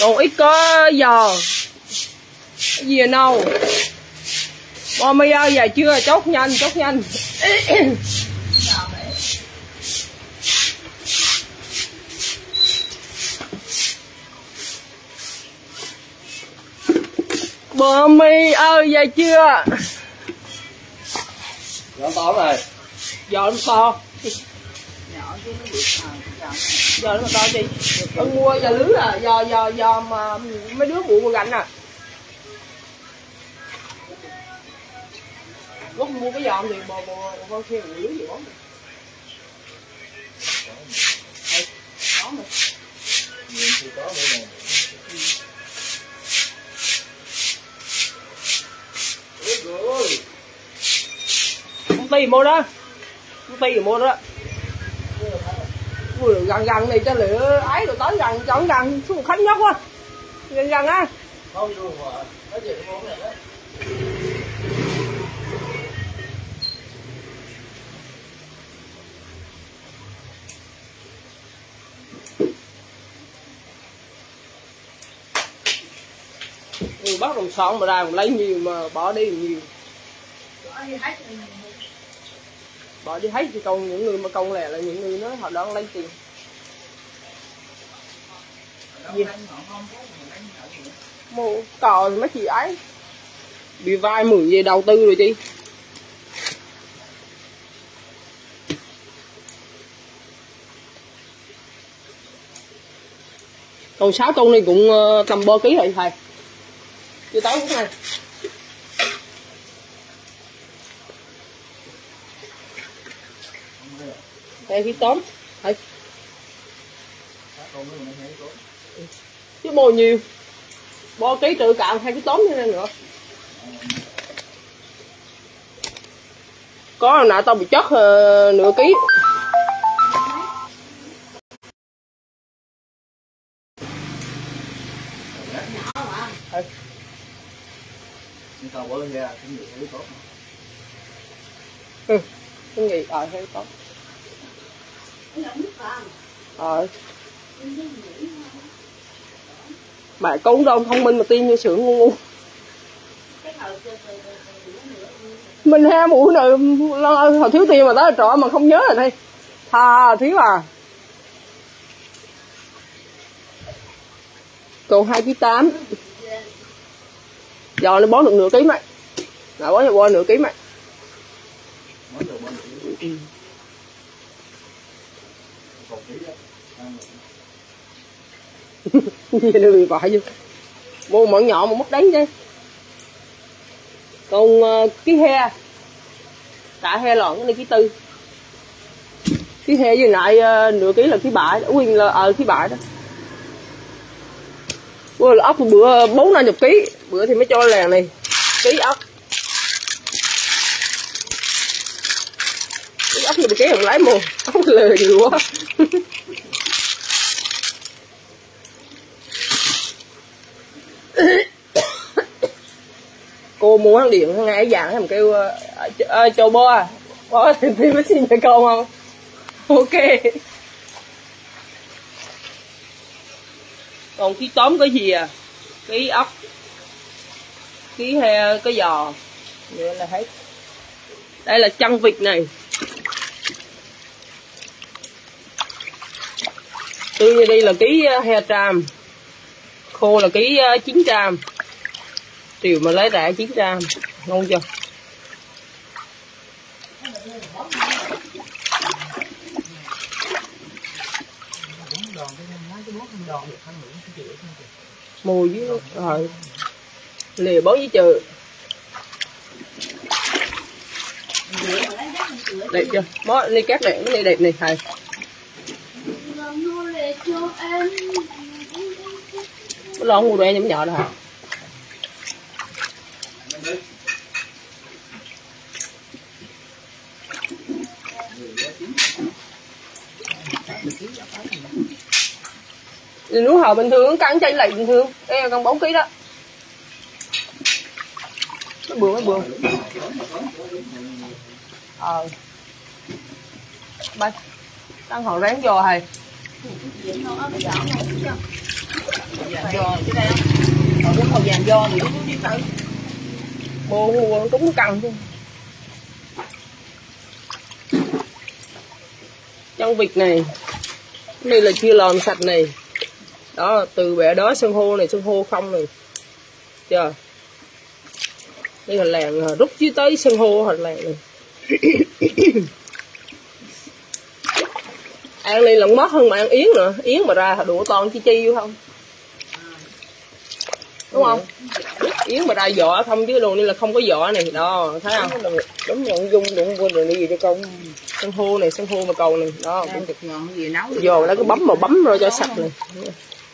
Đồ ít có giờ. Cái gì đâu. Bò mì ơi, giờ chưa, chốt nhanh, chốt nhanh. Bò mì ơi, giờ chưa. Nhỏ to rồi. Giờ nó to. Nhỏ chứ nó bị to. Giờ nó to gì? Con mua giờ lưới à, giờ mà mấy đứa bụi mà gạnh à. Lúc mua cái giòn thì bò kia lưới gì đó. Đó mà. Công ty mua đó. Công ty mua đó. Ui, gần này cho lửa ấy rồi tới gần chọn gần xuống khánh nhất quá. Gần á. Không luôn rồi. Nói chuyện món này đó. Người bắt đồng son mà ra còn lấy nhiều mà bỏ đi nhiều. Bỏ đi hết thì còn những người mà công lẻ là những người đó họ đang lấy tiền. Gì? Mua cò mấy chị ấy. Bị vai mượn về đầu tư rồi chị. Còn 6 con này cũng tầm 3 kg rồi thầy. Chưa tới cũng này. Đây cái tóm. Thấy. Chứ bò nhiều. Bò ký tự cạo hay cái tóm như thế nữa. Có hồi nãy tao bị chất nửa ký. Tao bỏ ra cũng được thấy tốt. Ừ, cái gì ờ thấy tốt. Ờ. Mẹ con đâu thông minh mà tin như sưởng ngu ngu. Mình ha mũi này hồi thiếu tiền mà tới trọ mà không nhớ rồi đây. Thà thiếu à. Còn 2,8 kg. Giờ nó bó được nửa ký mày. Nó bó qua nửa ký mày. Nó bị vãi chứ. Mua mỡ nhỏ mà mất đánh chứ. Còn cái he. Cả he lọn cái này ký tư. Cái he vừa nãy nửa ký là ký bãi. Quyên là ờ ký bãi đó. Ủa là ốc bữa 4-50 kg. Bữa thì mới cho làng này ký ốc. Ký ốc thì bị ký không lấy mùa. Ốc lừa nhiều quá. Cô mua hắn điện hắn ngay vàng hắn kêu châu bo. Bó thì mới xin cho con không. Ok. Còn ký tóm có gì à? Ký ốc. Ký he có giò. Vậy là hết. Đây là chân vịt này. Tươi như đây là ký he tram. Khô là ký 900. Triều mà lấy rẻ 900. Ngon chưa? Mùi với rồi lìa bó với trừ đẹp chưa bó ly cát này cũng ly đẹp này thầy lon mua đen nhắm nhỏ đó hả nú hầu bình thường cắn chay lại bình thường em còn 4 kg đó nó bừa nó bừa bay tăng họ ráng vô hay Màu vàng do thì đúng chứ phải. Bộ cũng cần chứ. Trong vịt này, cái này là chưa làm sạch này. Đó, từ bẻ đó san hô này, san hô không này. Chưa? Đây là làng rút chứ tới san hô hoặc làng này. Ăn này lẫn mất hơn mà ăn yến nữa. Yến mà ra đủ toàn chi chi vô không? Đúng không? Yến mà ra vỏ không chứ đồ này là không có vỏ này. Đó, thấy không? Đúng rồi, dung đụng vô rồi đi về cho con. San hô này, san hô mà cầu này. Đó, cũng thịt ngọn gì nấu được. Vô đó cứ bấm mà bấm rồi cho sạch này.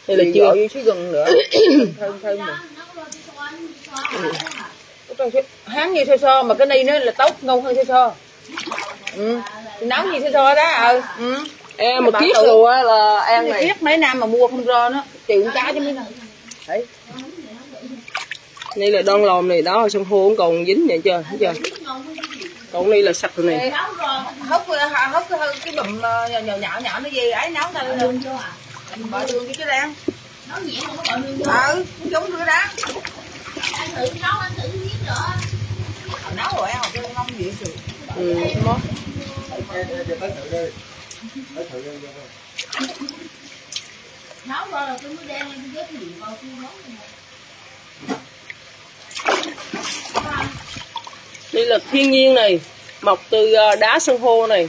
Đây là chưa vô xí gừng nữa. Thơm thơm này. Hán như sơ sơ mà cái này nó là tốt ngon hơn sơ sơ. Ừ. Nấu gì sơ sơ đó ờ. Ừ. Em mà kiếp rồi á là ăn này. Kiếp mấy năm mà mua không ra nó, chịu con cá chứ mấy năm. Đấy. Đây là đoan lòm này, đó san hô cũng còn dính vậy chưa? Thấy chưa? Còn đây là sạch rồi này. Hớt cái bụm nhỏ nó gì ấy nấu ra luôn. Bỏ đường cái rang. Nấu nhẹ không có bỏ đường vô. Ừ, trúng rồi đó. Anh thử nấu, anh thử giết nữa. Nấu rồi ăn học cho ngon dễ chịu. Ừ, mốt. Nấu rồi là tôi mới đem lên cái gì vào tôi nấu này. Đây là thiên nhiên này, mọc từ đá san hô này.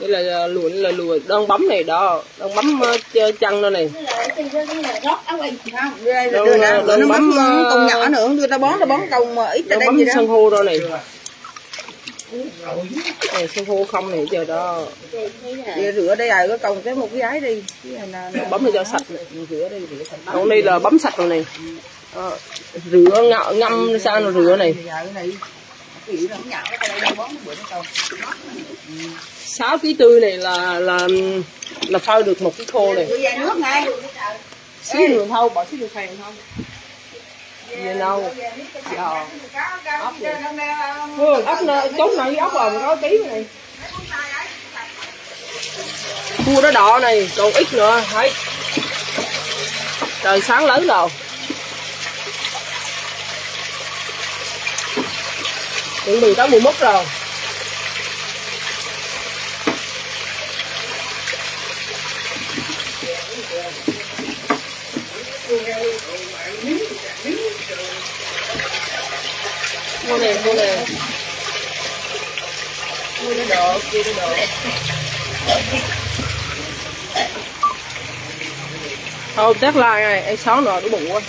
Đây là lùa, đây là lùa đang bấm này đó, đang bấm chân đó này. Đang bấm con nhỏ nữa, người ta bón công ít ra đây gì đó. San hô đó này. Này san hô không này giờ đó. Để rửa đây rồi có còn cái một cái giấy đi. Bấm để cho sạch này. Rửa đây rửa sạch. Còn đây là bấm sạch rồi này. À, rửa ngâm sao nó rửa này. 6 kg tươi này là phao được một cái khô này. Xíu đường thau bỏ xíu đường phèn không? Về đâu? Giờ ốc này. Hương ốc này, chốt này ốc còn có tí này. Cua đó đỏ này, còn ít nữa, thấy. Trời sáng lớn rồi. Chuẩn bị tới mùa mứt rồi. Mua nè. Mua cái đồ, kia cái đồ. Thôi, tét lai này, em xóa nồi đủ bụng quá.